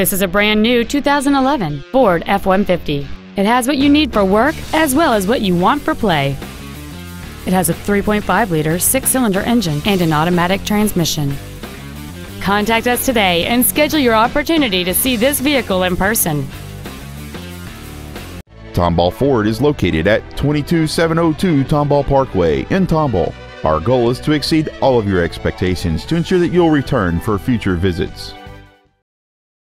This is a brand new 2011 Ford F-150. It has what you need for work as well as what you want for play. It has a 3.5-liter 6-cylinder engine and an automatic transmission. Contact us today and schedule your opportunity to see this vehicle in person. Tomball Ford is located at 22702 Tomball Parkway in Tomball. Our goal is to exceed all of your expectations to ensure that you'll return for future visits.